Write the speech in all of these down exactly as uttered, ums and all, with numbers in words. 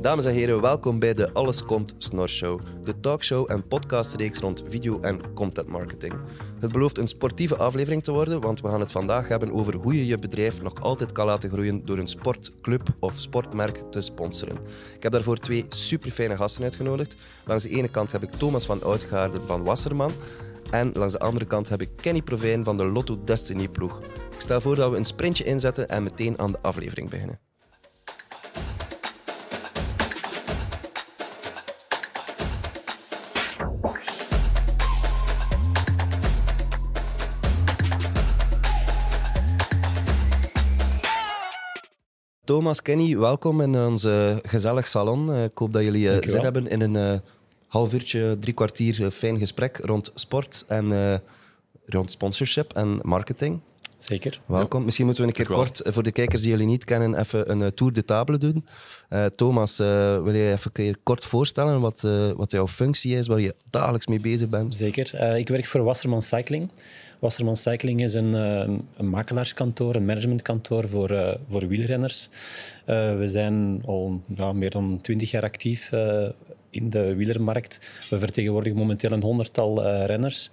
Dames en heren, welkom bij de Alles Komt Snor Show, de talkshow en podcastreeks rond video- en contentmarketing. Het belooft een sportieve aflevering te worden, want we gaan het vandaag hebben over hoe je je bedrijf nog altijd kan laten groeien door een sportclub of sportmerk te sponsoren. Ik heb daarvoor twee superfijne gasten uitgenodigd. Langs de ene kant heb ik Thomas Vanautgaerden van Wasserman en langs de andere kant heb ik Kenny Provyn van de Lotto Dstny ploeg. Ik stel voor dat we een sprintje inzetten en meteen aan de aflevering beginnen. Thomas, Kenny, welkom in onze gezellig salon. Ik hoop dat jullie Dankjewel. zin hebben in een uh, half uurtje, drie kwartier uh, fijn gesprek rond sport en uh, rond sponsorship en marketing. Zeker. Welkom. Ja. Misschien moeten we een keer Dankjewel. kort, uh, voor de kijkers die jullie niet kennen, even een uh, tour de table doen. Uh, Thomas, uh, wil jij even een keer kort voorstellen wat, uh, wat jouw functie is, waar je dagelijks mee bezig bent? Zeker. Uh, ik werk voor Wasserman Cycling. Wasserman Cycling is een, een makelaarskantoor, een managementkantoor voor, uh, voor wielrenners. Uh, we zijn al ja, meer dan twintig jaar actief uh, in de wielermarkt. We vertegenwoordigen momenteel een honderdtal uh, renners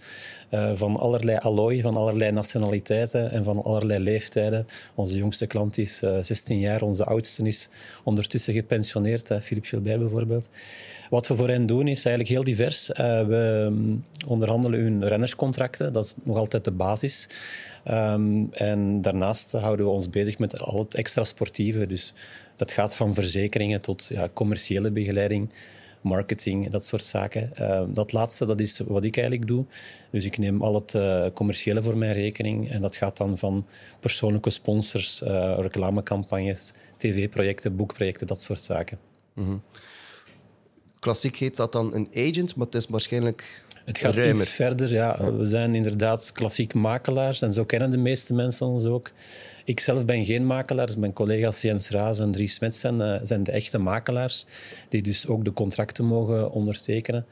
uh, van allerlei allooi, van allerlei nationaliteiten en van allerlei leeftijden. Onze jongste klant is uh, zestien jaar, onze oudste is ondertussen gepensioneerd, uh, Philippe Gilbert bijvoorbeeld. Wat we voor hen doen is eigenlijk heel divers. Uh, we onderhandelen hun rennerscontracten, dat is nog altijd de basis. Um, en daarnaast houden we ons bezig met al het extra sportieve. Dus dat gaat van verzekeringen tot ja, commerciële begeleiding, marketing, dat soort zaken. Uh, dat laatste, dat is wat ik eigenlijk doe. Dus ik neem al het uh, commerciële voor mijn rekening. En dat gaat dan van persoonlijke sponsors, uh, reclamecampagnes, tv-projecten, boekprojecten, dat soort zaken. Mm-hmm. Klassiek heet dat dan een agent, maar het is waarschijnlijk... Het gaat ruimer. iets verder, ja. We zijn inderdaad klassiek makelaars en zo kennen de meeste mensen ons ook. Ik zelf ben geen makelaar. Mijn collega's Jens Raas en Dries Smets zijn, uh, zijn de echte makelaars, die dus ook de contracten mogen ondertekenen.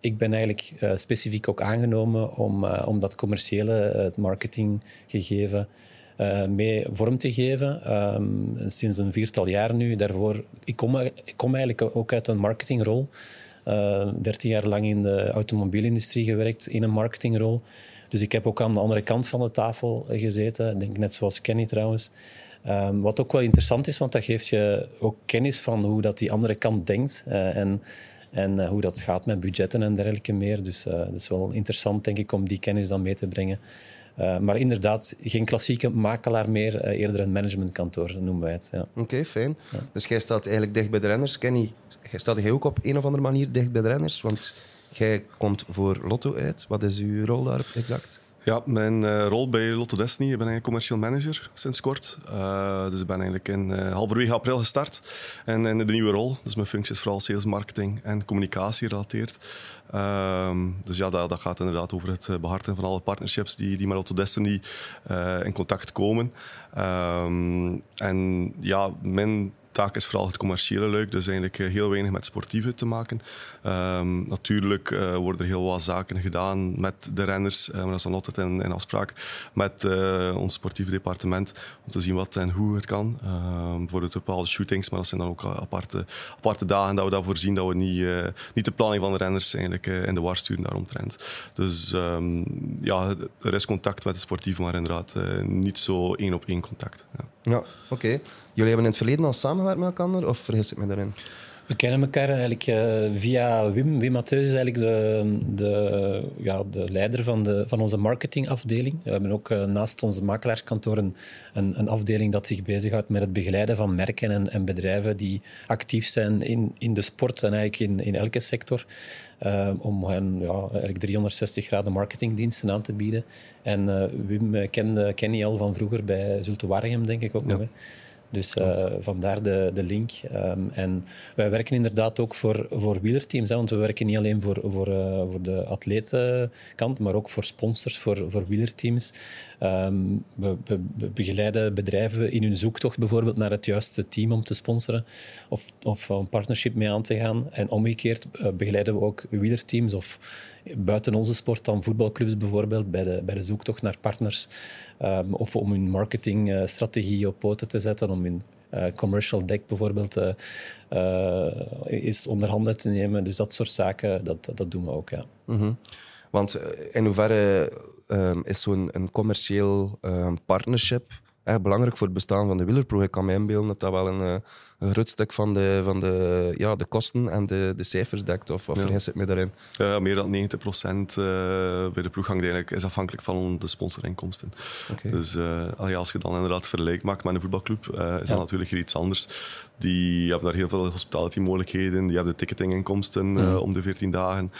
Ik ben eigenlijk uh, specifiek ook aangenomen om, uh, om dat commerciële, uh, het marketinggegeven, Uh, mee vorm te geven. Um, sinds een viertal jaar nu. Daarvoor, ik, kom, ik kom eigenlijk ook uit een marketingrol. dertien uh, jaar lang in de automobielindustrie gewerkt in een marketingrol. Dus ik heb ook aan de andere kant van de tafel gezeten. Ik denk net zoals Kenny trouwens. Um, wat ook wel interessant is, want dat geeft je ook kennis van hoe dat die andere kant denkt. Uh, en en uh, hoe dat gaat met budgetten en dergelijke meer. Dus uh, dat is wel interessant, denk ik, om die kennis dan mee te brengen. Uh, maar inderdaad, geen klassieke makelaar meer, uh, eerder een managementkantoor noemen wij het. Ja. Oké, okay, fijn. Ja. Dus jij staat eigenlijk dicht bij de renners. Kenny, jij staat jij ook op een of andere manier dicht bij de renners? Want jij komt voor Lotto uit. Wat is uw rol daar exact? Ja, mijn uh, rol bij Lotto Dstny, ik ben eigenlijk commercieel manager sinds kort. Uh, dus ik ben eigenlijk in uh, halverwege april gestart. En, en de nieuwe rol, dus mijn functie is vooral sales, marketing en communicatie gerelateerd. Um, dus ja, dat, dat gaat inderdaad over het behartigen van alle partnerships die, die met Lotto Dstny uh, in contact komen. Um, en ja, mijn taak is vooral het commerciële luik, dus eigenlijk heel weinig met sportieve te maken. Um, natuurlijk uh, worden er heel wat zaken gedaan met de renners, uh, maar dat is dan altijd in, in afspraak met uh, ons sportief departement, om te zien wat en hoe het kan. Um, voor de bepaalde shootings, maar dat zijn dan ook aparte, aparte dagen dat we daarvoor zien, dat we niet, uh, niet de planning van de renners eigenlijk uh, in de war sturen daaromtrent. Dus um, ja, er is contact met de sportief, maar inderdaad uh, niet zo één op één contact. Ja, ja oké. Okay. Jullie hebben in het verleden al samengewerkt met elkaar, of vergis ik me daarin? We kennen elkaar eigenlijk uh, via Wim. Wim Matheus is eigenlijk de, de, ja, de leider van, de, van onze marketingafdeling. We hebben ook uh, naast onze makelaarskantoor een, een, een afdeling dat zich bezighoudt met het begeleiden van merken en, en bedrijven die actief zijn in, in de sport en eigenlijk in, in elke sector. Uh, om hen ja, eigenlijk driehonderdzestig graden marketingdiensten aan te bieden. En uh, Wim kende Kenny al van vroeger bij Zulte Waregem, denk ik ook ja. nog. Hè? Dus uh, vandaar de, de link. Um, en wij werken inderdaad ook voor, voor wielerteams. Hè, want we werken niet alleen voor, voor, uh, voor de atletenkant, maar ook voor sponsors, voor, voor wielerteams. Um, we, we, we begeleiden bedrijven in hun zoektocht bijvoorbeeld naar het juiste team om te sponsoren of, of een partnership mee aan te gaan. En omgekeerd uh, begeleiden we ook wielerteams of buiten onze sport dan voetbalclubs bijvoorbeeld bij de, bij de zoektocht naar partners. Um, of om hun marketingstrategie uh, op poten te zetten, om hun Uh, commercial deck bijvoorbeeld uh, uh, is onder handen te nemen. Dus dat soort zaken, dat, dat doen we ook, ja. Mm-hmm. Want in hoeverre um, is zo'n een commercieel um, partnership echt belangrijk voor het bestaan van de wielerploeg? Ik kan me inbeelden dat dat wel een, een groot stuk van de, van de, ja, de kosten en de, de cijfers dekt. Of, of ja. vergis ik me daarin? Ja, meer dan negentig procent bij de ploeg hangt eigenlijk, is afhankelijk van de sponsorinkomsten. Okay. Dus uh, als je dan inderdaad vergelijk maakt met een voetbalclub, uh, is ja. dat natuurlijk iets anders. Die hebben daar heel veel hospitality-mogelijkheden. Die hebben de ticketinginkomsten mm. uh, om de veertien dagen.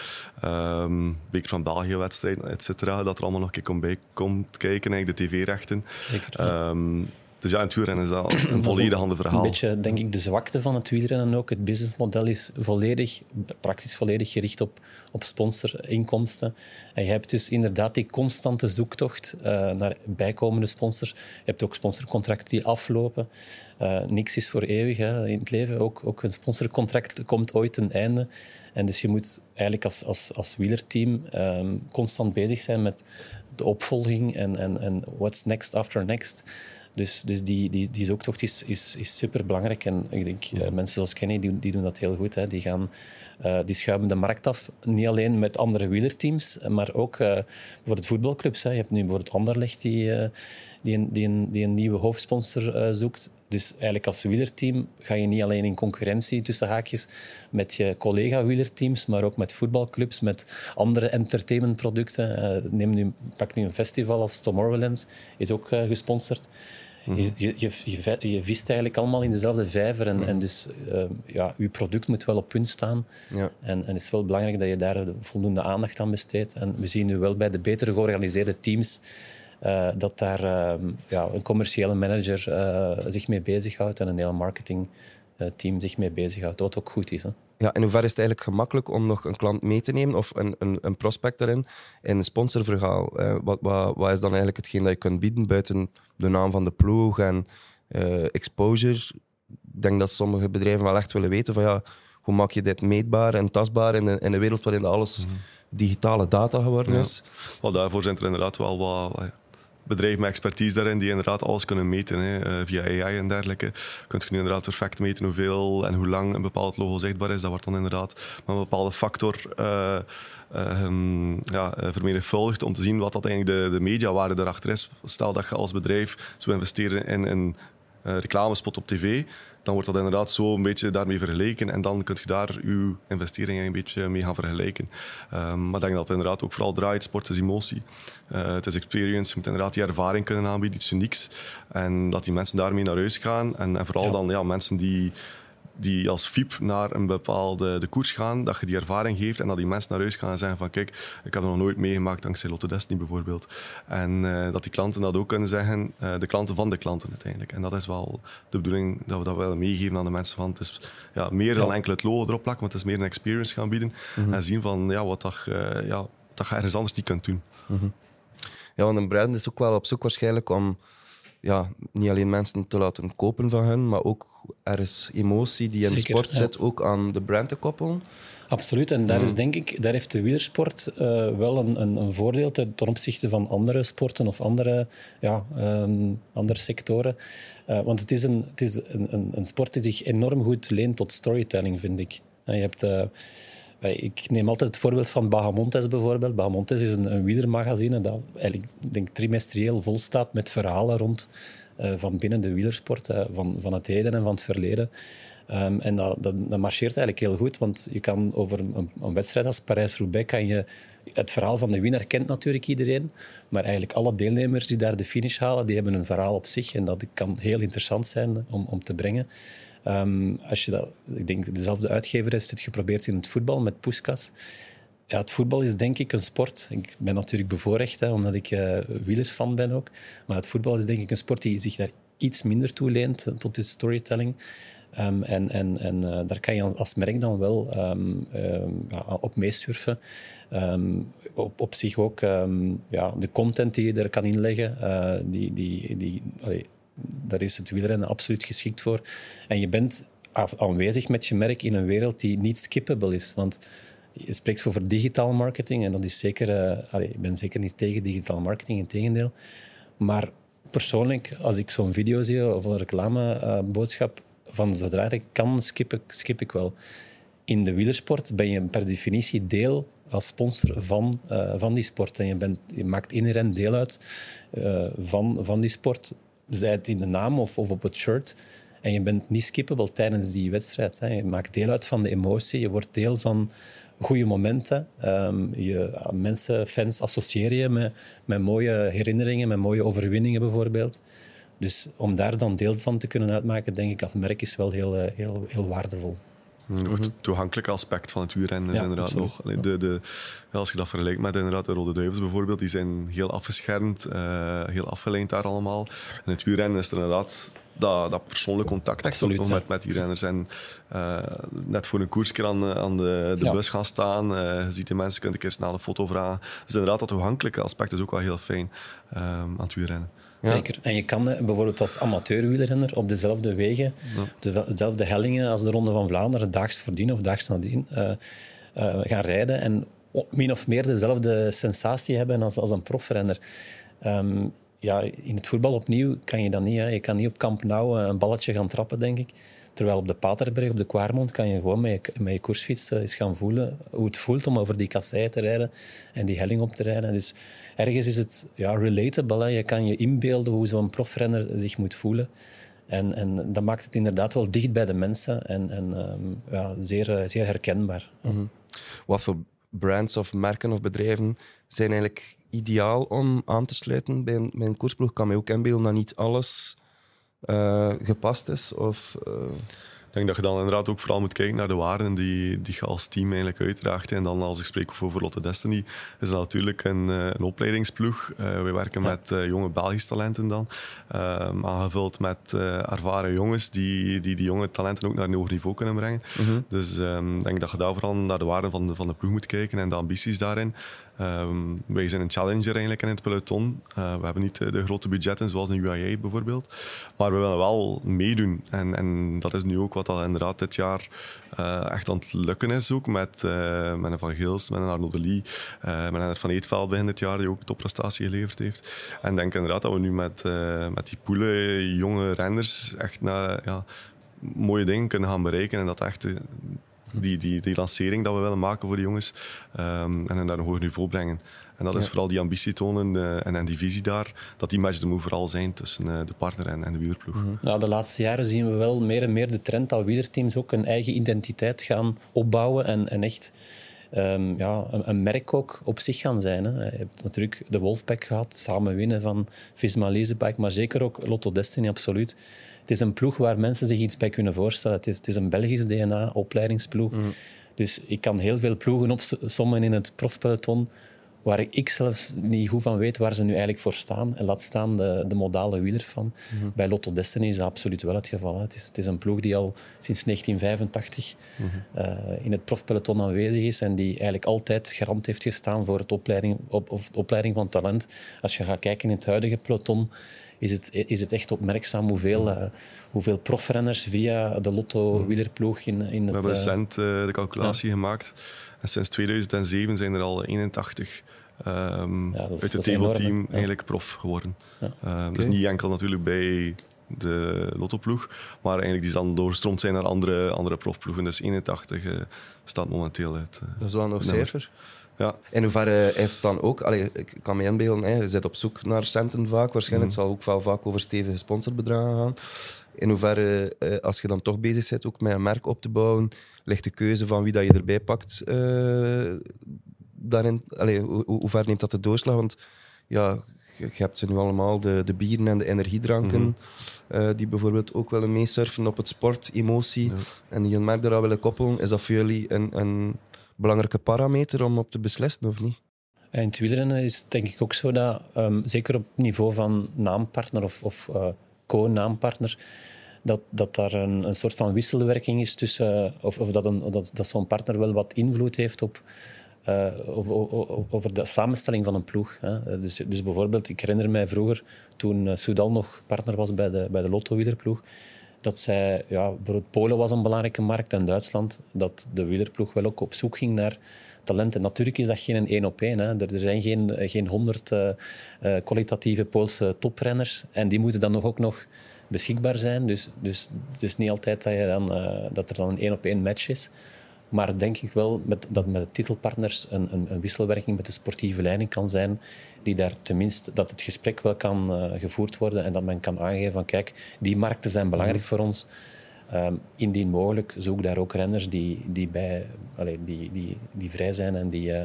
Um, Beker van België-wedstrijden, et cetera. Dat er allemaal nog een keer komt bij komt kijken. Eigenlijk de tv-rechten. Zeker. Um, dus ja, in het wielrennen is dat een volledig ander verhaal. Een beetje, denk ik, de zwakte van het wielrennen ook. Het businessmodel is volledig, praktisch volledig gericht op, op sponsorinkomsten. En je hebt dus inderdaad die constante zoektocht uh, naar bijkomende sponsors. Je hebt ook sponsorcontracten die aflopen. Uh, niks is voor eeuwig, hè, in het leven. Ook, ook een sponsorcontract komt ooit een einde. En dus je moet eigenlijk als, als, als wielerteam um, constant bezig zijn met de opvolging en, en, en what's next after next. Dus, dus die, die, die zoektocht is, is, is superbelangrijk. En ik denk, uh, mensen zoals Kenny, die, die doen dat heel goed. Hè. Die, gaan, uh, die schuiven de markt af, niet alleen met andere wielerteams, maar ook uh, voor het voetbalclubs. Hè. Je hebt nu bijvoorbeeld Anderlecht, die, uh, die, een, die, een, die een nieuwe hoofdsponsor uh, zoekt. Dus eigenlijk als wielerteam ga je niet alleen in concurrentie tussen haakjes met je collega-wielerteams, maar ook met voetbalclubs, met andere entertainmentproducten. Uh, neem nu, pak nu een festival als Tomorrowland, is ook uh, gesponsord. Je, je, je, je vist eigenlijk allemaal in dezelfde vijver. En, ja. en dus, uh, ja, je product moet wel op punt staan. Ja. En, en het is wel belangrijk dat je daar voldoende aandacht aan besteedt. En we zien nu wel bij de betere georganiseerde teams uh, dat daar uh, ja, een commerciële manager uh, zich mee bezighoudt en een heel marketingteam zich mee bezighoudt. Wat ook goed is, hè. Ja, in hoeverre is het eigenlijk gemakkelijk om nog een klant mee te nemen of een, een, een prospect daarin in een sponsorverhaal? Uh, wat, wat, wat is dan eigenlijk hetgeen dat je kunt bieden buiten de naam van de ploeg en uh, exposure? Ik denk dat sommige bedrijven wel echt willen weten van ja, hoe maak je dit meetbaar en tastbaar in een, in een wereld waarin alles mm-hmm. digitale data geworden is? Ja. Well, daarvoor zijn er inderdaad wel wat... wat... bedrijven met expertise daarin die inderdaad alles kunnen meten, hè. Via A I en dergelijke. Kun je nu inderdaad perfect meten hoeveel en hoe lang een bepaald logo zichtbaar is. Dat wordt dan inderdaad met een bepaalde factor uh, uh, um, ja, vermenigvuldigd om te zien wat dat eigenlijk de, de mediawaarde daarachter is. Stel dat je als bedrijf zou investeren in een uh, reclamespot op tv, dan wordt dat inderdaad zo een beetje daarmee vergeleken en dan kun je daar je investeringen een beetje mee gaan vergelijken. Um, maar ik denk dat het inderdaad ook vooral draait. Sport is emotie. Uh, het is experience. Je moet inderdaad die ervaring kunnen aanbieden, iets unieks. En dat die mensen daarmee naar huis gaan. En, en vooral ja. dan ja, mensen die, die als V I P naar een bepaalde de koers gaan, dat je die ervaring geeft en dat die mensen naar huis gaan en zeggen van kijk, ik heb er nog nooit meegemaakt dankzij Lotto Dstny bijvoorbeeld. En uh, dat die klanten dat ook kunnen zeggen, uh, de klanten van de klanten uiteindelijk. En dat is wel de bedoeling dat we dat wel meegeven aan de mensen van het is ja, meer dan ja. enkel het logo erop plakken, maar het is meer een experience gaan bieden mm-hmm. en zien van ja, wat dat, uh, ja, dat je ergens anders niet kunt doen. Mm-hmm. Ja, want een brand is ook wel op zoek waarschijnlijk om ja, niet alleen mensen te laten kopen van hen, maar ook er is emotie die in Zeker, de sport zit, ja. ook aan de brand te koppelen. Absoluut, en daar, is, denk ik, daar heeft de wielersport uh, wel een, een, een voordeel ten opzichte van andere sporten of andere, ja, um, andere sectoren. Uh, want het is, een, het is een, een, een sport die zich enorm goed leent tot storytelling, vind ik. En je hebt... Uh, Ik neem altijd het voorbeeld van Bahamontes bijvoorbeeld. Bahamontes is een, een wielermagazine dat eigenlijk denk, trimestrieel vol staat met verhalen rond uh, van binnen de wielersport, uh, van, van het heden en van het verleden. Um, en dat, dat, dat marcheert eigenlijk heel goed, want je kan over een, een wedstrijd als Parijs-Roubaix kan je... Het verhaal van de winnaar kent natuurlijk iedereen, maar eigenlijk alle deelnemers die daar de finish halen, die hebben een verhaal op zich en dat kan heel interessant zijn om, om te brengen. Um, als je dat, ik denk, dezelfde uitgever heeft het geprobeerd in het voetbal met Puskas. Ja, het voetbal is denk ik een sport. Ik ben natuurlijk bevoorrecht, hè, omdat ik uh, wielerfan ben ook. Maar het voetbal is denk ik een sport die zich daar iets minder toe leent tot de storytelling. Um, en en, en uh, daar kan je als merk dan wel um, um, ja, op meesurfen. Um, op, op zich ook um, ja, de content die je er kan inleggen, uh, die... die, die allee, daar is het wielrennen absoluut geschikt voor. En je bent aanwezig met je merk in een wereld die niet skippable is. Want je spreekt over digitaal marketing en dat is zeker... Uh, allee, ik ben zeker niet tegen digitaal marketing, integendeel. Maar persoonlijk, als ik zo'n video zie of een reclameboodschap, uh, van zodra ik kan, skip ik, skip ik wel. In de wielersport ben je per definitie deel als sponsor van, uh, van die sport. En je, bent, je maakt inherent deel uit uh, van, van die sport, zij het in de naam of, of op het shirt. En je bent niet skippable tijdens die wedstrijd. Hè. Je maakt deel uit van de emotie, je wordt deel van goede momenten. Um, je, mensen, fans associëren je met, met mooie herinneringen, met mooie overwinningen bijvoorbeeld. Dus om daar dan deel van te kunnen uitmaken, denk ik, als merk is wel heel, heel, heel waardevol. Mm-hmm. Het toegankelijke aspect van het wielrennen is ja, inderdaad nog. De, de, als je dat vergelijkt met inderdaad de Rode Duivels bijvoorbeeld, die zijn heel afgeschermd, uh, heel afgeleid daar allemaal. En het wielrennen is er inderdaad dat, dat persoonlijk contact. Absoluut, ja. met, met die renners. En uh, net voor een koerskeer aan, aan de, de ja. bus gaan staan. Uh, je ziet die mensen, je kunt een keer snel een foto vragen. Dus inderdaad, dat toegankelijke aspect is ook wel heel fijn um, aan het wielrennen. Ja. Zeker. En je kan bijvoorbeeld als amateurwielrenner op dezelfde wegen, ja. dezelfde hellingen als de Ronde van Vlaanderen, daags voordien of daags nadien, uh, uh, gaan rijden en min of meer dezelfde sensatie hebben als, als een profrenner. Um, ja, in het voetbal opnieuw kan je dat niet. Hè. Je kan niet op Camp Nou een balletje gaan trappen, denk ik. Terwijl op de Paterberg, op de Kwaarmond, kan je gewoon met je, met je koersfiets eens gaan voelen hoe het voelt om over die kasseien te rijden en die helling op te rijden. Dus ergens is het ja, relatable. Hè. Je kan je inbeelden hoe zo'n profrenner zich moet voelen. En, en dat maakt het inderdaad wel dicht bij de mensen en, en um, ja, zeer, zeer herkenbaar. Mm-hmm. Wat voor brands of merken of bedrijven zijn eigenlijk ideaal om aan te sluiten bij een, bij een koersploeg? Kan mij ook inbeelden dat niet alles... Uh, gepast is? Of, uh... Ik denk dat je dan inderdaad ook vooral moet kijken naar de waarden die, die je als team eigenlijk uitdraagt. En dan, als ik spreek over Lotto Dstny, is dat natuurlijk een, een opleidingsploeg. Uh, we werken ja. met uh, jonge Belgische talenten dan. Uh, aangevuld met uh, ervaren jongens die, die die jonge talenten ook naar een hoger niveau kunnen brengen. Mm-hmm. Dus ik um, denk dat je daar vooral naar de waarden van de, van de ploeg moet kijken en de ambities daarin. Um, wij zijn een challenger eigenlijk in het peloton. Uh, we hebben niet de, de grote budgetten zoals een U A E bijvoorbeeld. Maar we willen wel meedoen. En, en dat is nu ook wat al inderdaad dit jaar uh, echt aan het lukken is. Ook met, uh, met een Van Gils, met een Arnaud De Lie, uh, met een Van Eetveld begin dit jaar die ook topprestatie geleverd heeft. En ik denk inderdaad dat we nu met, uh, met die poelen jonge renners echt naar, ja, mooie dingen kunnen gaan bereiken. En dat echt... Uh, Die, die, die lancering dat we willen maken voor de jongens um, en hen naar een hoger niveau brengen. En dat is ja. vooral die ambitie tonen uh, en, en die visie daar, dat die match de move vooral zijn tussen uh, de partner en, en de wielerploeg. Mm-hmm. Nou, de laatste jaren zien we wel meer en meer de trend dat wielerteams ook hun eigen identiteit gaan opbouwen en, en echt um, ja, een, een merk ook op zich gaan zijn. Hè. Je hebt natuurlijk de Wolfpack gehad, samen winnen van Visma Leasebike, maar zeker ook Lotto Dstny, absoluut. Het is een ploeg waar mensen zich iets bij kunnen voorstellen. Het is, het is een Belgisch D N A, opleidingsploeg. Mm. Dus ik kan heel veel ploegen opsommen in het profpeloton waar ik zelfs niet goed van weet waar ze nu eigenlijk voor staan. En laat staan de, de modale wieler van. Mm. Bij Lotto Dstny is dat absoluut wel het geval. Hè. Het is, het is een ploeg die al sinds negentien vijfentachtig mm-hmm. uh, in het profpeloton aanwezig is en die eigenlijk altijd garant heeft gestaan voor het opleiding, op, of de opleiding van talent. Als je gaat kijken in het huidige peloton, Is het, is het echt opmerkzaam hoeveel, uh, hoeveel profrenners via de Lotto-wielerploeg in, in het... We hebben recent uh, de calculatie ja. gemaakt. En sinds tweeduizend zeven zijn er al eenentachtig um, ja, is, uit het tableteam ja. eigenlijk prof geworden. Ja. Uh, okay. Dus niet enkel natuurlijk bij de Lotto-ploeg, maar eigenlijk die dan doorstroomd zijn naar andere, andere profploegen. Dus eenentachtig uh, staat momenteel uit. Uh, Dat is wel nog cijfer. Ja. In hoeverre is het dan ook... Allee, ik kan me inbeelden, hè, je zit op zoek naar centen vaak. Waarschijnlijk mm-hmm. zal het ook wel vaak over stevige sponsorbedragen gaan. In hoeverre, eh, als je dan toch bezig bent ook met een merk op te bouwen, ligt de keuze van wie dat je erbij pakt, eh, daarin, allee, ho- ho- hoe ver neemt dat de doorslag? Want ja, je hebt ze nu allemaal, de, de bieren en de energiedranken, mm-hmm. uh, die bijvoorbeeld ook willen meesurfen op het sport, emotie, ja. en die een merk daaraan willen koppelen. Is dat voor jullie een... een belangrijke parameter om op te beslissen, of niet? In het wielrennen is het denk ik ook zo dat, um, zeker op het niveau van naampartner of, of uh, co-naampartner, dat, dat daar een, een soort van wisselwerking is tussen, uh, of, of dat, een, dat, dat zo'n partner wel wat invloed heeft op, uh, over, over de samenstelling van een ploeg. Hè. Dus, dus bijvoorbeeld, ik herinner mij vroeger, toen Soudal nog partner was bij de, bij de Lotto-wielerploeg, dat zij, ja, bijvoorbeeld Polen was een belangrijke markt en Duitsland, dat de wielerploeg wel ook op zoek ging naar talent. En natuurlijk is dat geen één op één. Er, er zijn geen, geen honderd uh, uh, kwalitatieve Poolse toprenners en die moeten dan nog ook nog beschikbaar zijn. Dus, dus het is niet altijd dat, je dan, uh, dat er dan een één op één match is. Maar denk ik wel met, dat met de titelpartners een, een, een wisselwerking met de sportieve leiding kan zijn, die daar tenminste, dat het gesprek wel kan uh, gevoerd worden en dat men kan aangeven van kijk, die markten zijn belangrijk mm-hmm. voor ons. Um, indien mogelijk zoek daar ook renners die, die, bij, allez, die, die, die vrij zijn en die, uh,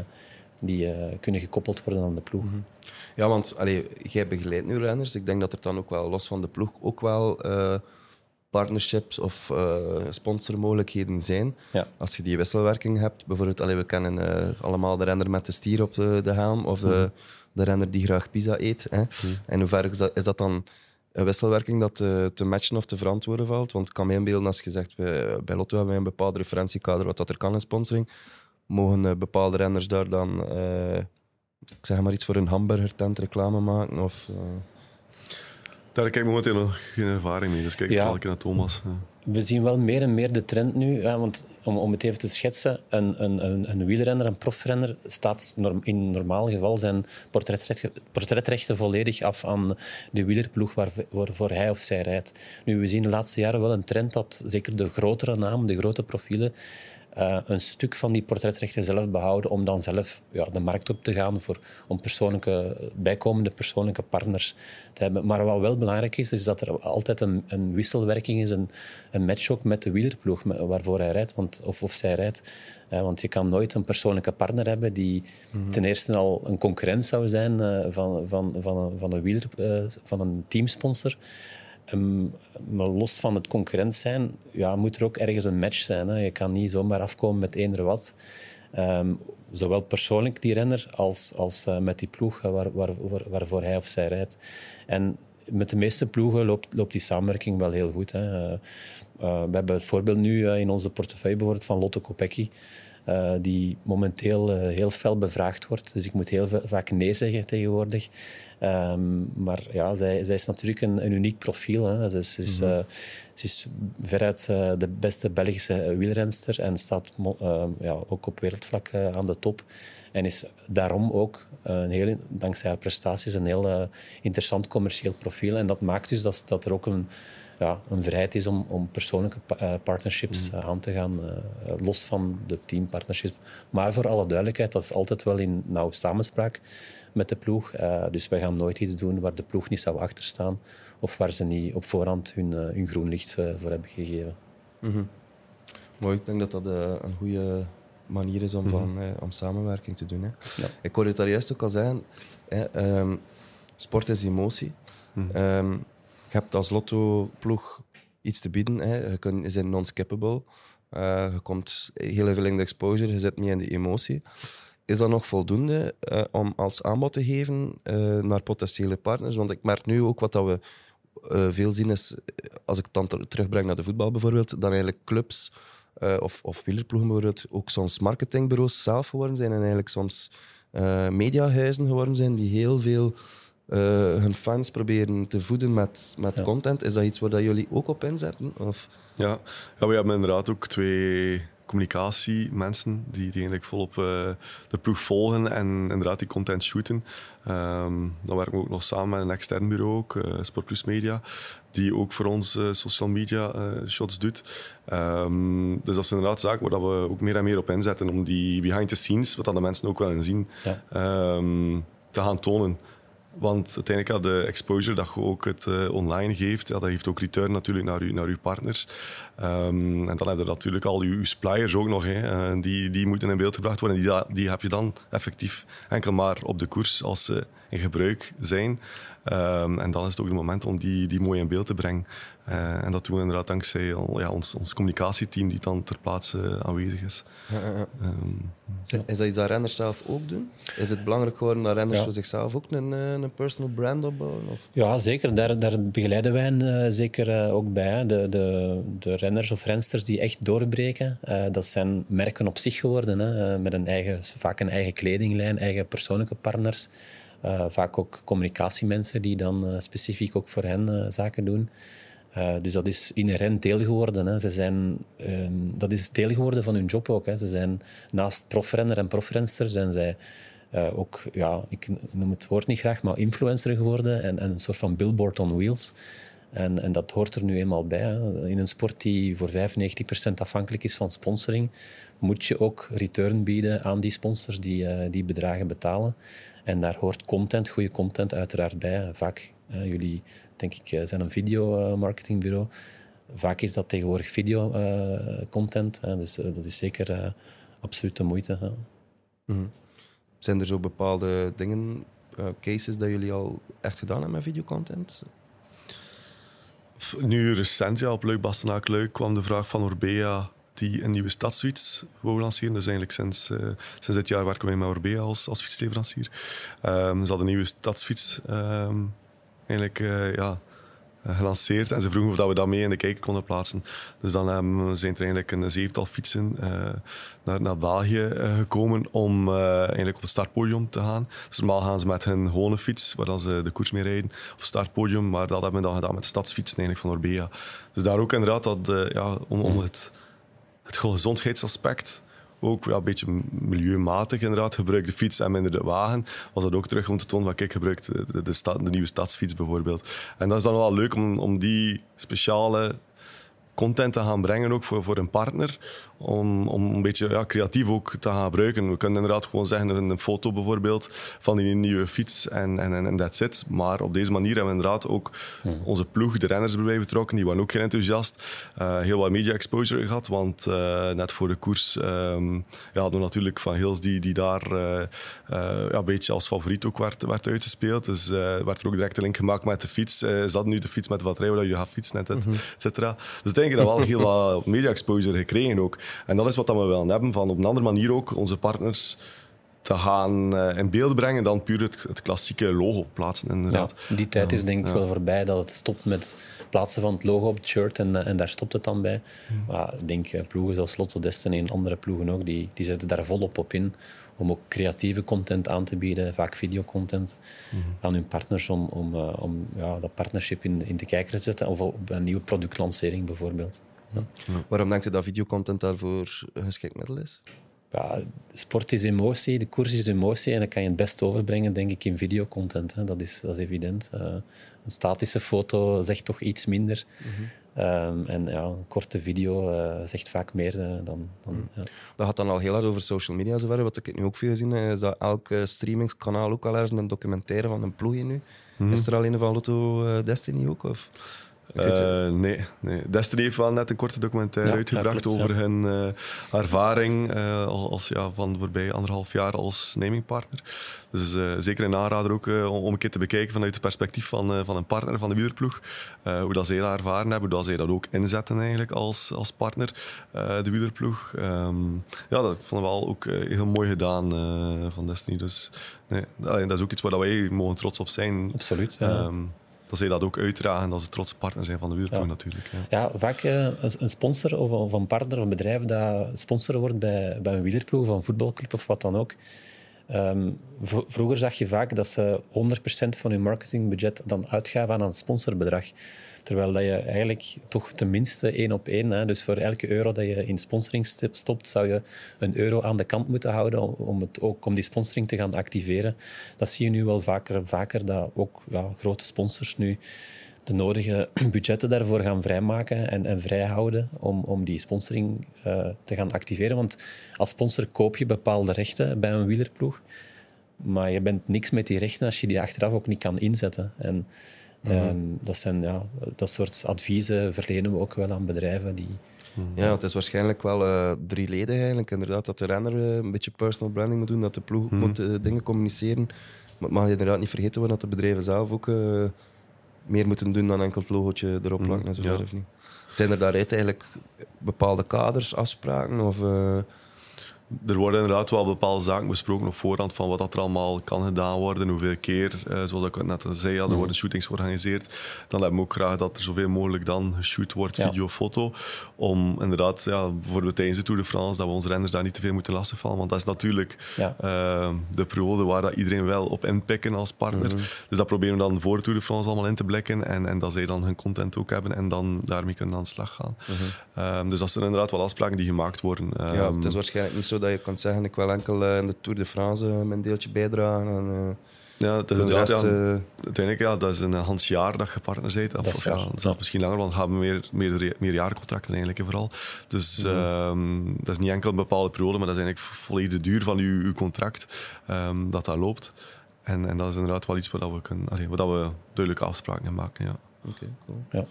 die uh, kunnen gekoppeld worden aan de ploeg. Mm-hmm. Ja, want allez, jij begeleidt nu renners. Ik denk dat er dan ook wel, los van de ploeg, ook wel... Uh partnerships of uh, sponsormogelijkheden zijn. Ja. Als je die wisselwerking hebt, bijvoorbeeld, allee, we kennen uh, allemaal de renner met de stier op de, de helm of mm-hmm. uh, de renner die graag pizza eet. Hè. Mm-hmm. En hoe ver is dat, is dat dan een wisselwerking dat te, te matchen of te verantwoorden valt? Want ik kan me inbeelden, als je zegt, bij, bij Lotto hebben wij een bepaald referentiekader wat dat er kan in sponsoring. Mogen uh, bepaalde renners daar dan, uh, ik zeg maar iets voor een hamburgertent reclame maken? Of... Uh, Daar heb ik momenteel nog geen ervaring mee, dus kijk ja. vooral naar Thomas. Ja. We zien wel meer en meer de trend nu, ja, want om, om het even te schetsen, een, een, een wielrenner, een profrenner, staat in normaal geval zijn portretrechten, portretrechten volledig af aan de wielerploeg waarvoor, waarvoor hij of zij rijdt. Nu, we zien de laatste jaren wel een trend dat zeker de grotere namen, de grote profielen, Uh, een stuk van die portretrechten zelf behouden om dan zelf ja, de markt op te gaan voor, om persoonlijke, bijkomende persoonlijke partners te hebben. Maar wat wel belangrijk is, is dat er altijd een, een wisselwerking is, een, een match ook met de wielerploeg waarvoor hij rijdt want, of, of zij rijdt. Uh, want je kan nooit een persoonlijke partner hebben die mm-hmm. ten eerste al een concurrent zou zijn uh, van, van, van, een, van, een wieler, uh, van een teamsponsor. Um, maar los van het concurrent zijn, ja, moet er ook ergens een match zijn. Hè. Je kan niet zomaar afkomen met eender wat. Um, zowel persoonlijk die renner als, als uh, met die ploeg uh, waar, waar, waar, waarvoor hij of zij rijdt. En met de meeste ploegen loopt, loopt die samenwerking wel heel goed. Hè. Uh, uh, we hebben het voorbeeld nu uh, in onze portefeuille bijvoorbeeld van Lotte Kopecky. Uh, die momenteel uh, heel fel bevraagd wordt. Dus ik moet heel vaak nee zeggen tegenwoordig. Um, maar ja, zij, zij is natuurlijk een, een uniek profiel. Hè. Ze, is, is, mm-hmm. uh, ze is veruit uh, de beste Belgische wielrenster en staat uh, ja, ook op wereldvlak uh, aan de top. En is daarom ook, een heel, dankzij haar prestaties, een heel uh, interessant commercieel profiel. En dat maakt dus dat, dat er ook een... Ja, een vrijheid is om, om persoonlijke pa- partnerships mm. aan te gaan, uh, los van de teampartnerships. Maar voor alle duidelijkheid, dat is altijd wel in nauwe samenspraak met de ploeg. Uh, dus wij gaan nooit iets doen waar de ploeg niet zou achterstaan of waar ze niet op voorhand hun, uh, hun groen licht uh, voor hebben gegeven. Mm-hmm. Mooi, ik denk dat dat uh, een goede manier is om, mm-hmm. van, uh, om samenwerking te doen. Hè. Ja. Ik hoorde het daar juist ook al zeggen, hè, um, sport is emotie. Mm-hmm. Um, Je hebt als Lotto-ploeg iets te bieden. Hè. Je, kunt, je bent non-skippable. Uh, je komt heel veel in de exposure. Je zit mee in de emotie. Is dat nog voldoende uh, om als aanbod te geven uh, naar potentiële partners? Want ik merk nu ook wat dat we uh, veel zien is... Als ik het dan terugbreng naar de voetbal bijvoorbeeld, dan eigenlijk clubs uh, of, of wielerploegen bijvoorbeeld ook soms marketingbureaus zelf geworden zijn en eigenlijk soms uh, mediahuizen geworden zijn die heel veel... Uh, hun fans proberen te voeden met, met ja. content. Is dat iets waar dat jullie ook op inzetten? Of? Ja. ja, we hebben inderdaad ook twee communicatiemensen die, die eigenlijk volop uh, de ploeg volgen en inderdaad die content shooten. Um, dan werken we ook nog samen met een extern bureau, ook, uh, Sportplus Media, die ook voor ons uh, social media uh, shots doet. Um, dus dat is inderdaad zaken waar we ook meer en meer op inzetten om die behind the scenes, wat dan de mensen ook willen zien, ja. um, te gaan tonen. Want uiteindelijk, ja, de exposure dat je ook het uh, online geeft, ja, dat heeft ook return natuurlijk naar je naar uw partners. Um, en dan heb je natuurlijk al je suppliers ook nog, hè, uh, die, die moeten in beeld gebracht worden. Die, die heb je dan effectief enkel maar op de koers als ze in gebruik zijn. Um, en dan is het ook het moment om die, die mooi in beeld te brengen. Uh, en dat doen we inderdaad dankzij ja, ons, ons communicatieteam die dan ter plaatse aanwezig is. Ja, ja. Um, ja. Is dat iets dat renners zelf ook doen? Is het belangrijk geworden dat renners ja. voor zichzelf ook een, een personal brand opbouwen? Of? Ja, zeker. Daar, daar begeleiden wij hen, uh, zeker uh, ook bij. Hè. De, de, de renners of rensters die echt doorbreken, uh, dat zijn merken op zich geworden. Hè, met een eigen, vaak een eigen kledinglijn, eigen persoonlijke partners. Uh, vaak ook communicatiemensen die dan uh, specifiek ook voor hen uh, zaken doen. Uh, dus dat is inherent deel geworden. Hè. Ze zijn, um, dat is deel geworden van hun job ook. Hè. Ze zijn naast profrenner en profrenster zijn zij uh, ook, ja, ik noem het woord niet graag, maar influencer geworden en, en een soort van billboard on wheels. En, en dat hoort er nu eenmaal bij. Hè. In een sport die voor vijfennegentig procent afhankelijk is van sponsoring, moet je ook return bieden aan die sponsors die uh, die bedragen betalen. En daar hoort content, goede content uiteraard bij. Vaak, hè, jullie denk ik, zijn een videomarketingbureau. Vaak is dat tegenwoordig videocontent. Uh, dus uh, dat is zeker uh, absoluut de moeite. Hè. Mm-hmm. Zijn er zo bepaalde dingen, uh, cases, dat jullie al echt gedaan hebben met videocontent? Nu recent, ja, op Luik-Bastenaken-Luik kwam de vraag van Orbea die een nieuwe stadsfiets wou lanceren. Dus eigenlijk sinds, uh, sinds dit jaar werken wij met Orbea als, als fietsleverancier. Um, ze hadden een nieuwe stadsfiets um, eigenlijk, uh, ja, gelanceerd en ze vroegen of dat we dat mee in de kijker konden plaatsen. Dus dan um, zijn er eigenlijk een zevental fietsen uh, naar, naar België uh, gekomen om uh, eigenlijk op het startpodium te gaan. Dus normaal gaan ze met hun gewone fiets, waar dan ze de koers mee rijden, op het startpodium, maar dat hebben we dan gedaan met de stadsfietsen eigenlijk van Orbea. Dus daar ook inderdaad dat, uh, ja, om, om het, het gezondheidsaspect ook ja, een beetje milieumatig inderdaad. Gebruik de fiets en minder de wagen. Was dat ook terug om te tonen van kijk, gebruik de, de, de, sta, de nieuwe stadsfiets bijvoorbeeld. En dat is dan wel leuk om, om die speciale content te gaan brengen ook voor, voor een partner. Om, om een beetje ja, creatief ook te gaan gebruiken. We kunnen inderdaad gewoon zeggen een foto bijvoorbeeld van die nieuwe fiets en dat en, en that's it. Maar op deze manier hebben we inderdaad ook onze ploeg, de renners erbij betrokken. Die waren ook heel enthousiast. Uh, heel wat media exposure gehad, want uh, net voor de koers um, ja, hadden we natuurlijk Van Gils die, die daar uh, uh, ja, een beetje als favoriet ook werd, werd uitgespeeld. Dus uh, werd er ook direct een link gemaakt met de fiets. Uh, zat nu de fiets met wat rijden, je gaat fietsen, et, et cetera. Dus denk ik dat we al heel wat media exposure gekregen ook. En dat is wat we wel hebben, van op een andere manier ook onze partners te gaan in beeld brengen dan puur het, het klassieke logo plaatsen. Inderdaad. Ja, die tijd is denk ik ja. wel voorbij dat het stopt met plaatsen van het logo op het shirt en, en daar stopt het dan bij. Hm. Maar ik denk ploegen zoals Lotto Dstny en andere ploegen ook, die, die zetten daar volop op in om ook creatieve content aan te bieden, vaak videocontent, hm. aan hun partners om, om, om ja, dat partnership in, in de kijker te zetten of op een nieuwe productlancering bijvoorbeeld. Ja. Ja. Waarom denk je dat videocontent daarvoor een geschikt middel is? Ja, sport is emotie, de koers is emotie en dat kan je het best overbrengen, denk ik, in videocontent. Hè. Dat is, dat is evident. Uh, een statische foto zegt toch iets minder. Mm-hmm. Um, en ja, een korte video uh, zegt vaak meer uh, dan... dan mm. ja. Dat gaat dan al heel hard over social media. Zover. Wat ik nu ook veel gezien heb, is dat elk uh, streamingskanaal ook al ergens een documentaire van een ploegje nu. Mm-hmm. Is er al een van Lotto uh, Dstny ook? Of... Uh, nee, nee. Dstny heeft wel net een korte documentaire ja, uitgebracht ja, klopt, over ja. hun uh, ervaring uh, als, ja, van de voorbije anderhalf jaar als namingpartner. Dus uh, zeker een aanrader ook uh, om een keer te bekijken vanuit het perspectief van, uh, van een partner van de wielerploeg. Uh, hoe dat zij dat ervaren hebben, hoe dat zij dat ook inzetten eigenlijk als, als partner, uh, de wielerploeg. Um, ja, dat vonden we wel ook uh, heel mooi gedaan uh, van Dstny. Dus nee, dat is ook iets waar wij mogen trots op zijn. Absoluut, ja. Um, dat zij dat ook uitdragen, dat ze trotse partner zijn van de wielerploeg ja. natuurlijk. Ja, ja vaak uh, een sponsor of, of een partner of een bedrijf dat sponsor wordt bij, bij een wielerploeg of een voetbalclub of wat dan ook. Um, v- vroeger zag je vaak dat ze honderd procent van hun marketingbudget dan uitgaven aan een sponsorbedrag. Terwijl dat je eigenlijk toch tenminste één op één, hè, dus voor elke euro dat je in sponsoring stopt, zou je een euro aan de kant moeten houden om, het ook, om die sponsoring te gaan activeren. Dat zie je nu wel vaker en vaker, dat ook ja, grote sponsors nu de nodige budgetten daarvoor gaan vrijmaken en, en vrijhouden om, om die sponsoring uh, te gaan activeren. Want als sponsor koop je bepaalde rechten bij een wielerploeg, maar je bent niks met die rechten als je die achteraf ook niet kan inzetten. En, Mm-hmm. Um, dat, zijn, ja, dat soort adviezen verlenen we ook wel aan bedrijven. Die... Ja, het is waarschijnlijk wel uh, drieledig eigenlijk. Inderdaad, dat de renner uh, een beetje personal branding moet doen, dat de ploeg mm-hmm. moet uh, dingen communiceren. Maar het mag inderdaad niet vergeten worden dat de bedrijven zelf ook uh, meer moeten doen dan enkel het logootje erop plakken en zo verder, of niet. Zijn er daaruit eigenlijk bepaalde kaders, afspraken of... Uh, er worden inderdaad wel bepaalde zaken besproken op voorhand van wat dat er allemaal kan gedaan worden, hoeveel keer, uh, zoals ik net zei, ja, er worden shootings georganiseerd. Dan hebben we ook graag dat er zoveel mogelijk dan geshoot wordt, ja. video, foto, om inderdaad, ja, bijvoorbeeld tijdens de Tour de France, dat we onze renners daar niet te veel moeten lasten vallen, want dat is natuurlijk ja. uh, de periode waar dat iedereen wel op inpikken als partner. Mm-hmm. Dus dat proberen we dan voor de Tour de France allemaal in te blikken en, en dat zij dan hun content ook hebben en dan daarmee kunnen aan de slag gaan. Mm-hmm. um, dus dat zijn inderdaad wel afspraken die gemaakt worden. Um, ja, het is waarschijnlijk niet zo dat je kan zeggen, ik wil enkel in de Tour de France mijn deeltje bijdragen. En, uh, ja, het is de rest, ja, uh... uiteindelijk ja, dat is een Hans jaar dat je partner bent. Dat is, ja, dat is ja. misschien langer, want we hebben meer, meer, meer jaarcontracten eigenlijk vooral. Dus mm-hmm. um, dat is niet enkel een bepaalde periode, maar dat is eigenlijk volledig de duur van uw, uw contract um, dat dat loopt. En, en dat is inderdaad wel iets waar we, kunnen, allee, waar we duidelijke afspraken gaan maken. Ja. Okay, cool. ja.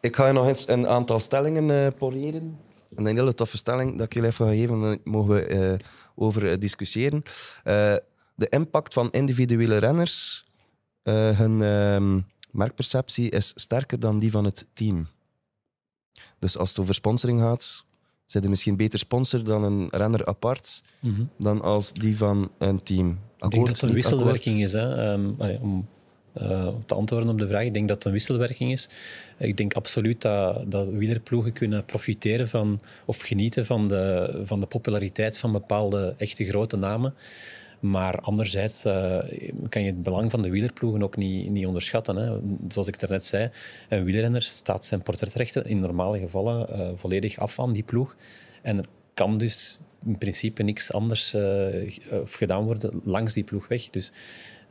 Ik ga je nog eens een aantal stellingen uh, poreren. Een hele toffe stelling dat ik jullie even ga geven, daar mogen we uh, over discussiëren. Uh, de impact van individuele renners, uh, hun um, merkperceptie is sterker dan die van het team. Dus als het over sponsoring gaat, zijn er misschien beter sponsor dan een renner apart, mm-hmm. dan als die van een team. Akkoord, ik denk dat het een wisselwerking is, hè? Um, allee, om Uh, te antwoorden op de vraag, ik denk dat het een wisselwerking is. Ik denk absoluut dat, dat wielerploegen kunnen profiteren van of genieten van de, van de populariteit van bepaalde echte grote namen. Maar anderzijds uh, kan je het belang van de wielerploegen ook niet, niet onderschatten. Hè. Zoals ik daarnet zei, een wielrenner staat zijn portretrechten in normale gevallen uh, volledig af aan die ploeg. En er kan dus in principe niks anders uh, gedaan worden langs die ploeg weg. Dus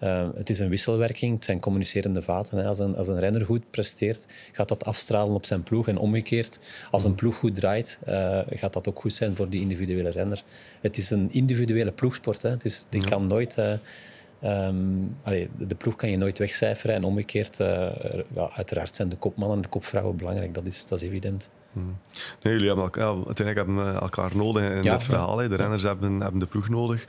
Uh, het is een wisselwerking, het zijn communicerende vaten. Hè. Als een, als een renner goed presteert, gaat dat afstralen op zijn ploeg. En omgekeerd, als een ploeg goed draait, uh, gaat dat ook goed zijn voor die individuele renner. Het is een individuele ploegsport. Hè. Dus die ja. kan nooit, uh, um, allee, de ploeg kan je nooit wegcijferen. En omgekeerd, uh, er, ja, uiteraard zijn de kopmannen en de kopvrouwen belangrijk. Dat is, dat is evident. Nee, jullie hebben elkaar, ja, uiteindelijk hebben we elkaar nodig in ja, dit verhaal. Hè. De renners ja. hebben, hebben de ploeg nodig.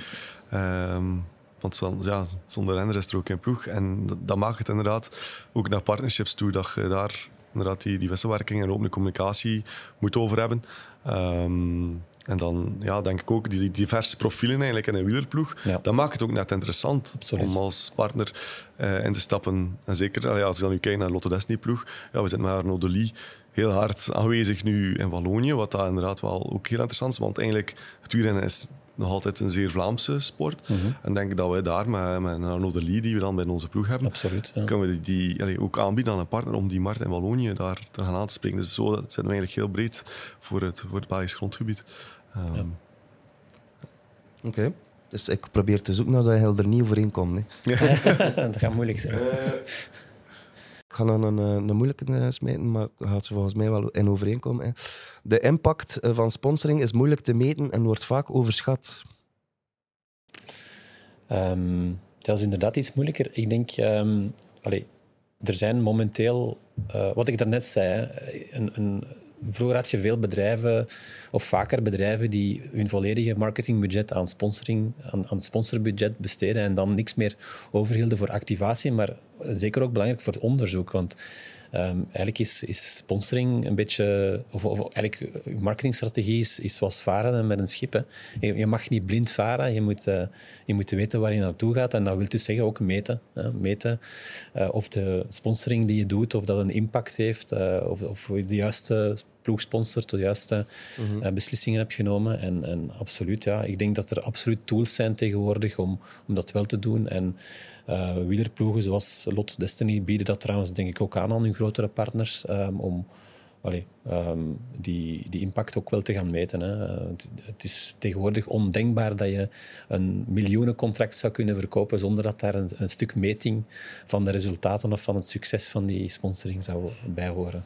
Um, Want ja, zonder renner is er ook geen ploeg. En dat, dat maakt het inderdaad ook naar partnerships toe, dat je daar inderdaad die, die wisselwerking en open communicatie moet over hebben. Um, en dan ja, denk ik ook die, die diverse profielen eigenlijk in een wielerploeg. Ja. Dat maakt het ook net interessant Absoluut. om als partner uh, in te stappen. En zeker allee, als je dan nu kijkt naar de Lotto Dstny-ploeg, ja, we zitten met Arnaud De Lie heel hard aanwezig nu in Wallonië, wat daar inderdaad wel ook heel interessant is. Want eigenlijk, het wielrennen is nog altijd een zeer Vlaamse sport. Mm-hmm. En denk dat wij daar met, met Arnaud De Lie, die we dan bij onze ploeg hebben, Absoluut, ja. kunnen we die, die allee, ook aanbieden aan een partner om die markt in Wallonië daar te gaan aan te spreken. Dus zo zijn we eigenlijk heel breed voor het, voor het Belgisch grondgebied. Um, ja. Oké. Okay. Dus ik probeer te zoeken naar dat je er niet overheen komt. Hè. Dat gaat moeilijk zijn. Uh. Ik ga nog een, een moeilijke smijten, maar daar gaat ze volgens mij wel in overeenkomen. Hè. De impact van sponsoring is moeilijk te meten en wordt vaak overschat. Um, dat is inderdaad iets moeilijker. Ik denk, um, allez, er zijn momenteel, uh, wat ik daarnet zei, hè, een, een, vroeger had je veel bedrijven, of vaker bedrijven, die hun volledige marketingbudget aan sponsoring, aan, aan het sponsorbudget besteden en dan niks meer overhielden voor activatie, maar zeker ook belangrijk voor het onderzoek, want um, eigenlijk is, is sponsoring een beetje, of, of eigenlijk marketingstrategie is, is zoals varen met een schip. Hè. Je, je mag niet blind varen, je moet, uh, je moet weten waar je naartoe gaat en dat wil dus zeggen ook meten. Hè. Meten uh, of de sponsoring die je doet, of dat een impact heeft, uh, of, of de juiste ploeg sponsort, de juiste uh, beslissingen hebt genomen. En, en absoluut, ja, ik denk dat er absoluut tools zijn tegenwoordig om, om dat wel te doen. En, Uh, wielerploegen zoals Lotto Dstny bieden dat trouwens denk ik ook aan aan hun grotere partners um, om allee, um, die, die impact ook wel te gaan meten. Hè. Uh, het, het is tegenwoordig ondenkbaar dat je een miljoenencontract zou kunnen verkopen zonder dat daar een, een stuk meting van de resultaten of van het succes van die sponsoring zou bij horen.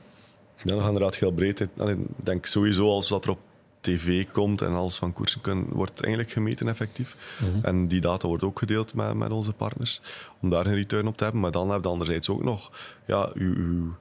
Ja, dat gaat inderdaad heel breed. Ik denk sowieso als we dat erop tv komt en alles van koersen kunnen, wordt eigenlijk gemeten effectief. Mm-hmm. En die data wordt ook gedeeld met, met onze partners, om daar een return op te hebben. Maar dan heb je anderzijds ook nog ja, uw, uw,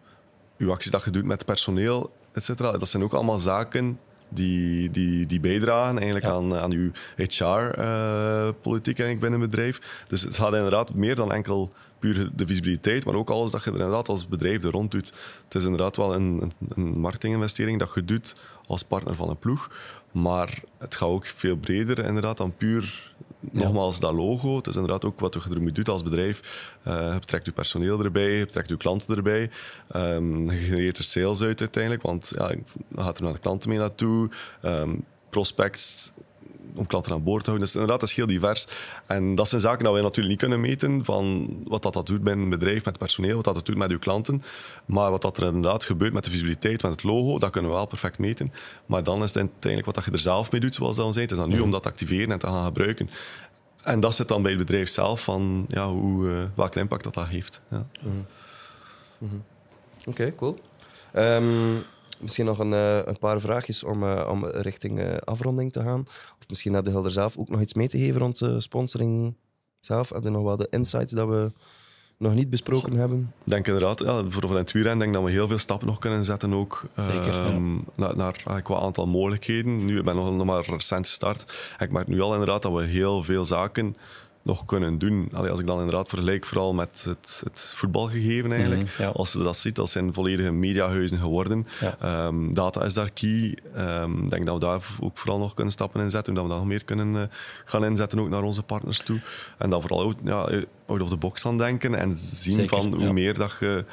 uw acties dat je doet met personeel, et cetera. Dat zijn ook allemaal zaken die, die, die bijdragen eigenlijk ja. aan, aan uw H R-politiek uh, binnen een bedrijf. Dus het gaat inderdaad meer dan enkel puur de visibiliteit, maar ook alles dat je er inderdaad als bedrijf er rond doet. Het is inderdaad wel een, een marketinginvestering dat je doet als partner van een ploeg, Maar het gaat ook veel breder inderdaad dan puur, nogmaals, ja. dat logo. Het is inderdaad ook wat je ermee doet als bedrijf. Uh, je betrekt je personeel erbij, je betrekt je klanten erbij. Um, je genereert er sales uit uiteindelijk, want ja, je gaat er naar de klanten mee naartoe. Um, prospects, om klanten aan boord te houden. Dus inderdaad, dat is heel divers. En dat zijn zaken die wij natuurlijk niet kunnen meten, van wat dat, dat doet bij een bedrijf, met personeel, wat dat, dat doet met uw klanten. Maar wat dat er inderdaad gebeurt met de visibiliteit, met het logo, dat kunnen we wel perfect meten. Maar dan is het uiteindelijk wat dat je er zelf mee doet, zoals dat al zei. Het is dan nu om dat te activeren en te gaan gebruiken. En dat zit dan bij het bedrijf zelf, van ja, hoe, uh, welke impact dat dat heeft. Ja. Mm-hmm. Mm-hmm. Oké, okay, cool. Um... Misschien nog een, een paar vraagjes om, uh, om richting uh, afronding te gaan. Of misschien heb je er zelf ook nog iets mee te geven rond uh, sponsoring zelf. Heb je nog wel de insights dat we nog niet besproken hebben? Ik denk inderdaad, ja, voor de wielrennen denk ik dat we heel veel stappen nog kunnen zetten. Ook, uh, Zeker, ja. naar, naar, qua aantal mogelijkheden. Nu, ik ben nog maar recent gestart. Ik merk nu al inderdaad dat we heel veel zaken nog kunnen doen. Allee, als ik dan inderdaad vergelijk vooral met het, het voetbalgegeven eigenlijk. Mm-hmm, ja. Als je dat ziet, dat zijn volledige mediahuizen geworden. Ja. Um, data is daar key. Um, ik denk dat we daar ook vooral nog kunnen stappen in zetten. Dat we daar nog meer kunnen uh, gaan inzetten, ook naar onze partners toe. En dan vooral out, ja, out of the box aan denken en zien Zeker, van hoe ja. meer dat je,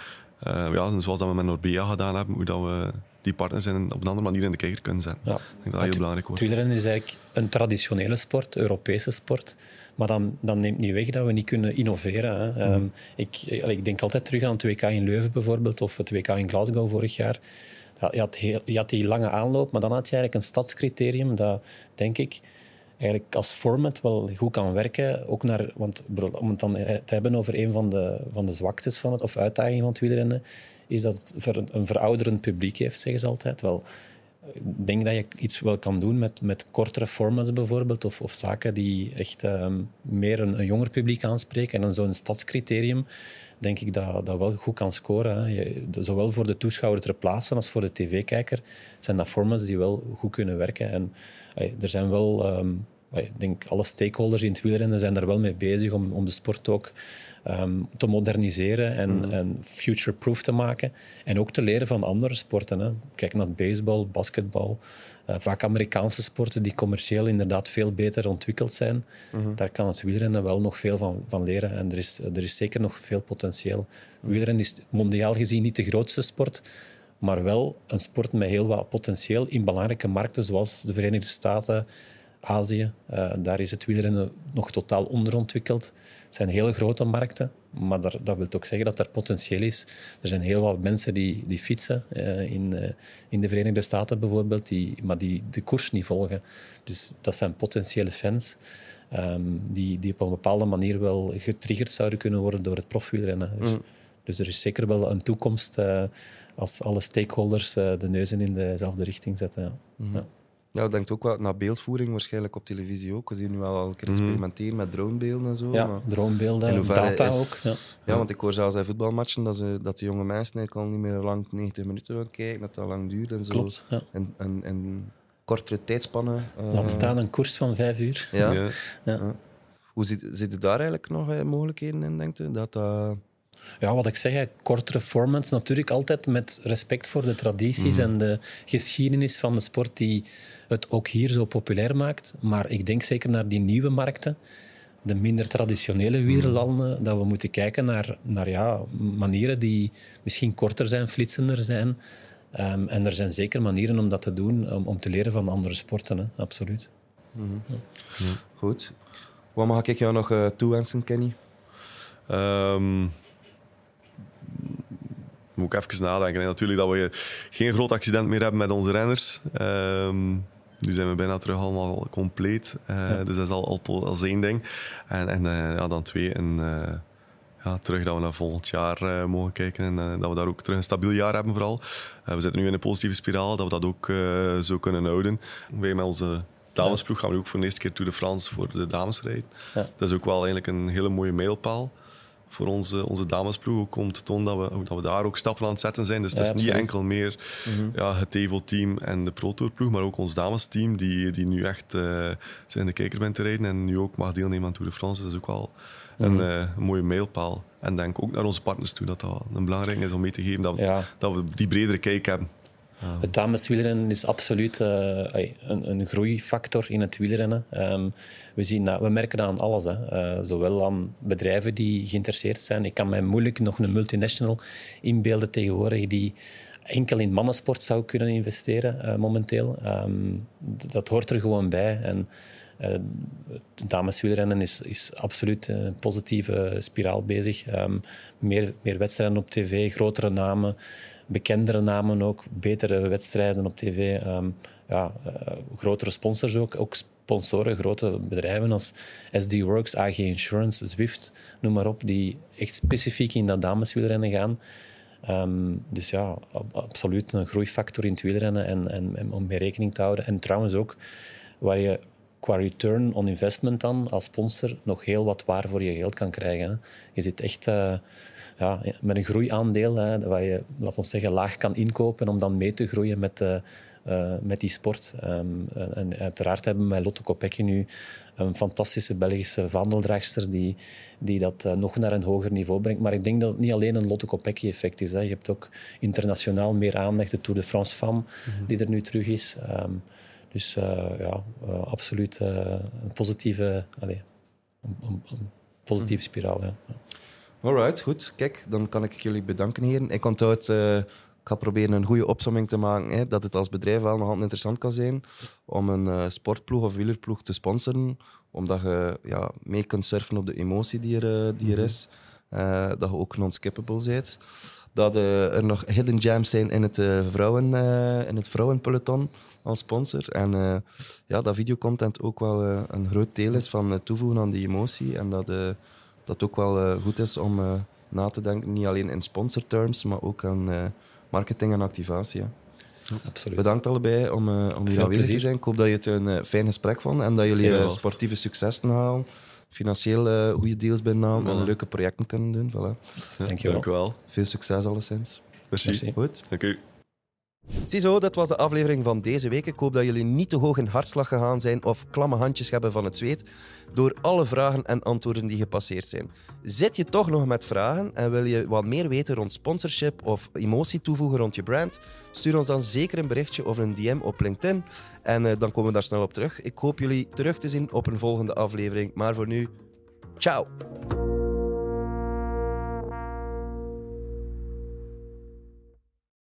uh, ja, zoals dat we met Orbea gedaan hebben, hoe dat we die partners in, op een andere manier in de kijker kunnen zetten. Ja. Ik denk dat dat heel belangrijk wordt. Wielrennen is eigenlijk een traditionele sport, Europese sport. Maar dan, dan neemt niet weg dat we niet kunnen innoveren. Hè. Mm-hmm. um, ik, ik denk altijd terug aan het W K in Leuven bijvoorbeeld, of het W K in Glasgow vorig jaar. Ja, je, had heel, je had die lange aanloop, maar dan had je eigenlijk een stadscriterium dat, denk ik, eigenlijk als format wel goed kan werken. Ook naar, want om het dan te hebben over een van de, van de zwaktes van het, of uitdagingen van het wielrennen, is dat het ver, een verouderend publiek heeft, zeggen ze altijd. Wel, ik denk dat je iets wel kan doen met, met kortere formats bijvoorbeeld, of, of zaken die echt um, meer een, een jonger publiek aanspreken. En dan zo'n stadscriterium, denk ik dat dat wel goed kan scoren. Hè. Je, de, zowel voor de toeschouwer ter plaatse als voor de tv-kijker zijn dat formats die wel goed kunnen werken. En ay, er zijn wel, um, ay, ik denk alle stakeholders in het wielrennen zijn daar wel mee bezig om, om de sport ook um, te moderniseren en, mm-hmm. en future-proof te maken. En ook te leren van andere sporten. Hè. Kijk naar baseball, basketbal. Uh, vaak Amerikaanse sporten die commercieel inderdaad veel beter ontwikkeld zijn. Mm-hmm. Daar kan het wielrennen wel nog veel van, van leren. En er is, er is zeker nog veel potentieel. Mm-hmm. Wielrennen is mondiaal gezien niet de grootste sport, maar wel een sport met heel wat potentieel in belangrijke markten zoals de Verenigde Staten, Azië. Uh, daar is het wielrennen nog totaal onderontwikkeld. Het zijn hele grote markten, maar daar, dat wil ook zeggen dat er potentieel is. Er zijn heel wat mensen die, die fietsen uh, in, uh, in de Verenigde Staten bijvoorbeeld, die, maar die de koers niet volgen. Dus dat zijn potentiële fans um, die, die op een bepaalde manier wel getriggerd zouden kunnen worden door het profwielrennen. Dus, mm. dus er is zeker wel een toekomst uh, als alle stakeholders uh, de neuzen in dezelfde richting zetten. Ja. Mm. Ja. Ja, ik denk ook wel naar beeldvoering, waarschijnlijk op televisie ook. We zien nu al een keer experimenteren met dronebeelden en zo. Ja, maar dronebeelden, data is, ook. Ja. ja, want ik hoor zelfs bij voetbalmatchen dat, ze, dat de jonge mensen eigenlijk al niet meer lang negentig minuten willen kijken, dat dat lang duurt en zo. Klopt, ja. En, en, en kortere tijdspannen. Uh... Laat staan een koers van vijf uur. Ja. ja. ja. Hoe zitten daar eigenlijk nog eh, mogelijkheden in, denk je? Dat uh... Ja, wat ik zeg, kortere formats natuurlijk altijd met respect voor de tradities mm. en de geschiedenis van de sport die het ook hier zo populair maakt. Maar ik denk zeker naar die nieuwe markten, de minder traditionele wielerlanden, dat we moeten kijken naar, naar ja, manieren die misschien korter zijn, flitsender zijn. Um, en er zijn zeker manieren om dat te doen, om, om te leren van andere sporten, hè? Absoluut. Mm. Ja. Mm. Goed. Wat mag ik jou nog uh, toewensen, Kenny? Um... Moet ik even nadenken. En natuurlijk dat we geen groot accident meer hebben met onze renners. Um, nu zijn we bijna terug allemaal compleet. Uh, ja. Dus dat is al, al, al één ding. En, en uh, ja, dan twee. En uh, ja, terug dat we naar volgend jaar uh, mogen kijken. En uh, dat we daar ook terug een stabiel jaar hebben vooral. Uh, we zitten nu in een positieve spiraal. Dat we dat ook uh, zo kunnen houden. Wij met onze damesploeg gaan we ook voor de eerste keer Tour de France voor de dames rijden. Ja. Dat is ook wel eigenlijk een hele mooie mijlpaal. Voor onze, onze damesploeg ook om te tonen dat we, dat we daar ook stappen aan het zetten zijn. Dus het ja, is absoluut. Niet enkel meer mm-hmm. ja, het Evo-team en de Pro-Tour-ploeg, maar ook ons damesteam die, die nu echt uh, in de kijker bent te rijden en nu ook mag deelnemen aan Tour de France. Dat is ook wel mm-hmm. een, uh, een mooie mijlpaal. En denk ook naar onze partners toe dat dat een belangrijk is om mee te geven dat we, ja. dat we die bredere kijk hebben. Oh. Het dameswielrennen is absoluut uh, een, een groeifactor in het wielrennen. Um, we, zien dat, we merken dat aan alles. Hè. Uh, zowel aan bedrijven die geïnteresseerd zijn. Ik kan mij moeilijk nog een multinational inbeelden tegenwoordig die enkel in mannensport zou kunnen investeren uh, momenteel. Um, d- dat hoort er gewoon bij. En, Uh, het dameswielrennen is, is absoluut een positieve spiraal bezig. Um, meer, meer wedstrijden op tv, grotere namen, bekendere namen ook, betere wedstrijden op tv. Um, ja, uh, grotere sponsors ook, ook sponsoren, grote bedrijven als S D Works, A G Insurance, Zwift, noem maar op, die echt specifiek in dat dameswielrennen gaan. Um, dus ja, ab- absoluut een groeifactor in het wielrennen en, en, en om mee rekening te houden. En trouwens ook, waar je qua return on investment dan, als sponsor, nog heel wat waar voor je geld kan krijgen. Hè. Je zit echt uh, ja, met een groeiaandeel, hè, waar je, laten we zeggen, laag kan inkopen om dan mee te groeien met, uh, uh, met die sport. Um, en, en uiteraard hebben we met Lotte Kopecky nu een fantastische Belgische vaandeldraagster die, die dat uh, nog naar een hoger niveau brengt. Maar ik denk dat het niet alleen een Lotte Kopecky-effect is. Hè. Je hebt ook internationaal meer aandacht, de Tour de France Femme, mm-hmm. die er nu terug is. Um, Dus uh, ja, uh, absoluut uh, een positieve, allez, een, een, een positieve mm. spiraal. Ja. Alright, goed. Kijk, dan kan ik jullie bedanken heren. Ik onthoud, uh, ik ga proberen een goede opsomming te maken, hè, dat het als bedrijf wel nog altijd interessant kan zijn om een uh, sportploeg of wielerploeg te sponsoren, omdat je ja, mee kunt surfen op de emotie die er, uh, die er is, uh, dat je ook non-skippable bent. Dat uh, er nog hidden gems zijn in het, uh, vrouwen, uh, in het vrouwenpeloton als sponsor. En uh, ja, dat videocontent ook wel uh, een groot deel is van uh, toevoegen aan die emotie. En dat uh, dat ook wel uh, goed is om uh, na te denken, niet alleen in sponsorterms, maar ook aan uh, marketing en activatie. Hè. Absoluut. Bedankt allebei om, uh, om hier aanwezig te zijn. Ik hoop dat je het een uh, fijn gesprek vond en dat jullie uh, sportieve successen halen, financieel uh, goede deals binnenhalen ja. en leuke projecten kunnen doen. Voilà. Ja, dank je wel. Veel succes alleszins. Merci. Goed. Dank u. Ziezo, dat was de aflevering van deze week. Ik hoop dat jullie niet te hoog in hartslag gegaan zijn of klamme handjes hebben van het zweet door alle vragen en antwoorden die gepasseerd zijn. Zit je toch nog met vragen en wil je wat meer weten rond sponsorship of emotie toevoegen rond je brand? Stuur ons dan zeker een berichtje of een D M op LinkedIn en uh, dan komen we daar snel op terug. Ik hoop jullie terug te zien op een volgende aflevering. Maar voor nu, ciao!